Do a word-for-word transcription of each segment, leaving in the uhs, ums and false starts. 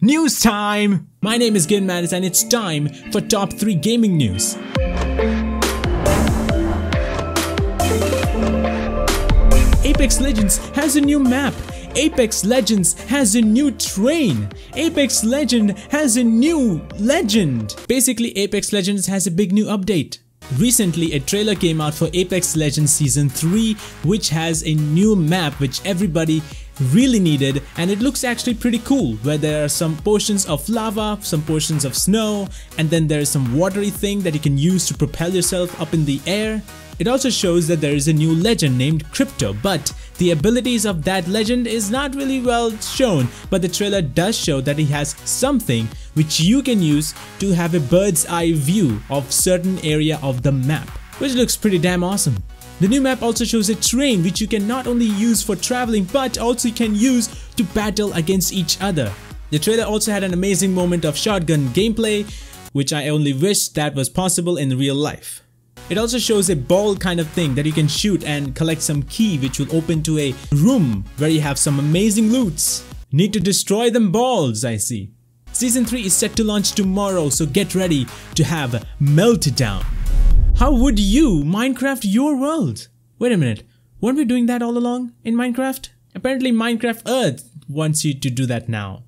News time! My name is GaminMadness and it's time for top three gaming news. Apex Legends has a new map. Apex Legends has a new train. Apex Legend has a new legend. Basically, Apex Legends has a big new update. Recently, a trailer came out for Apex Legends Season three, which has a new map which everybody really needed, and it looks actually pretty cool, where there are some portions of lava, some portions of snow, and then there is some watery thing that you can use to propel yourself up in the air. It also shows that there is a new legend named Crypto, but the abilities of that legend is not really well shown, but the trailer does show that he has something which you can use to have a bird's eye view of certain area of the map, which looks pretty damn awesome. The new map also shows a train which you can not only use for traveling but also can use to battle against each other. The trailer also had an amazing moment of shotgun gameplay, which I only wish that was possible in real life. It also shows a ball kind of thing that you can shoot and collect some key, which will open to a room where you have some amazing loots. Need to destroy them balls, I see. Season three is set to launch tomorrow, so get ready to have a meltdown. How would you Minecraft your world? Wait a minute, weren't we doing that all along in Minecraft? Apparently Minecraft Earth wants you to do that now.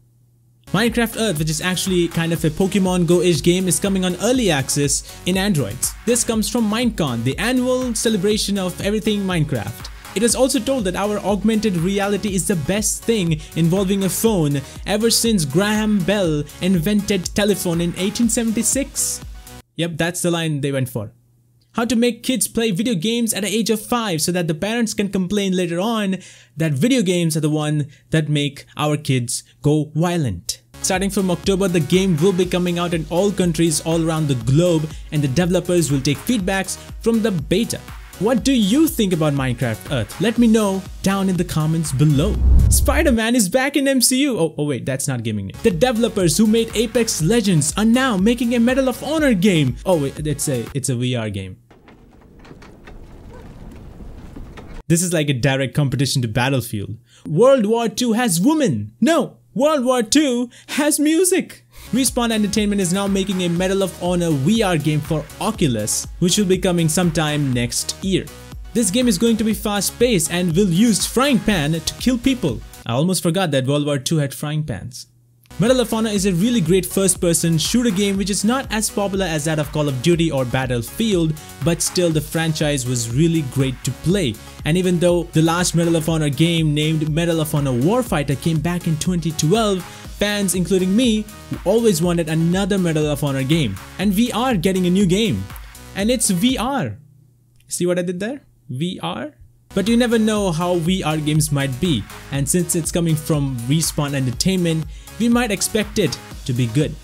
Minecraft Earth, which is actually kind of a Pokemon Go-ish game, is coming on early access in Androids. This comes from Minecon, the annual celebration of everything Minecraft. It was also told that our augmented reality is the best thing involving a phone ever since Graham Bell invented telephone in eighteen seventy-six. Yep, that's the line they went for. How to make kids play video games at the age of five so that the parents can complain later on that video games are the one that make our kids go violent. Starting from October, the game will be coming out in all countries all around the globe, and the developers will take feedbacks from the beta. What do you think about Minecraft Earth? Let me know down in the comments below. Spider-Man is back in M C U. Oh, oh wait, that's not gaming news. The developers who made Apex Legends are now making a Medal of Honor game. Oh wait, it's a, it's a V R game. This is like a direct competition to Battlefield. World War Two has women. No! World War Two has music! Respawn Entertainment is now making a Medal of Honor V R game for Oculus, which will be coming sometime next year. This game is going to be fast-paced and will use frying pan to kill people. I almost forgot that World War Two had frying pans. Medal of Honor is a really great first-person shooter game which is not as popular as that of Call of Duty or Battlefield, but still the franchise was really great to play. And even though the last Medal of Honor game named Medal of Honor Warfighter came back in twenty twelve, fans including me always wanted another Medal of Honor game. And we are getting a new game. And it's V R. See what I did there? V R? But you never know how V R games might be, and since it's coming from Respawn Entertainment, we might expect it to be good.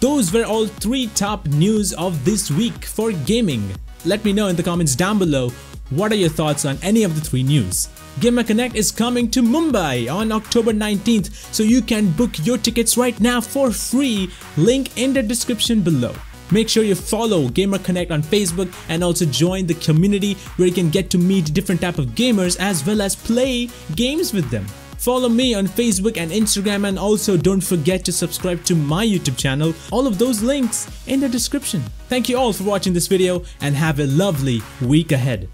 Those were all three top news of this week for gaming. Let me know in the comments down below what are your thoughts on any of the three news. GamerConnect is coming to Mumbai on October nineteenth, so you can book your tickets right now for free, link in the description below. Make sure you follow GamerConnect on Facebook and also join the community where you can get to meet different type of gamers as well as play games with them. Follow me on Facebook and Instagram, and also don't forget to subscribe to my YouTube channel. All of those links in the description. Thank you all for watching this video and have a lovely week ahead.